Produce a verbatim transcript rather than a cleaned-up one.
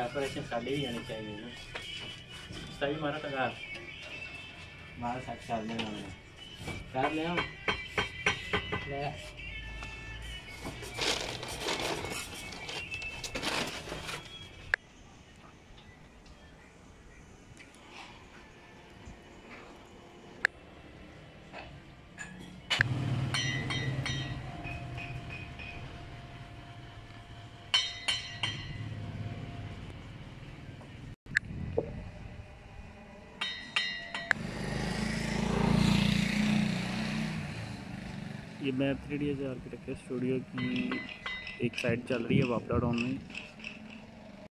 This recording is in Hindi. डेकोरेशन साड़ी भी होनी चाहिए ना, उसका भी मारा था कार मारा साथ कार लेना है, कार ले हम ले ये map three D architecture studio की एक साइड चल रही है वापड़ा टाउन में।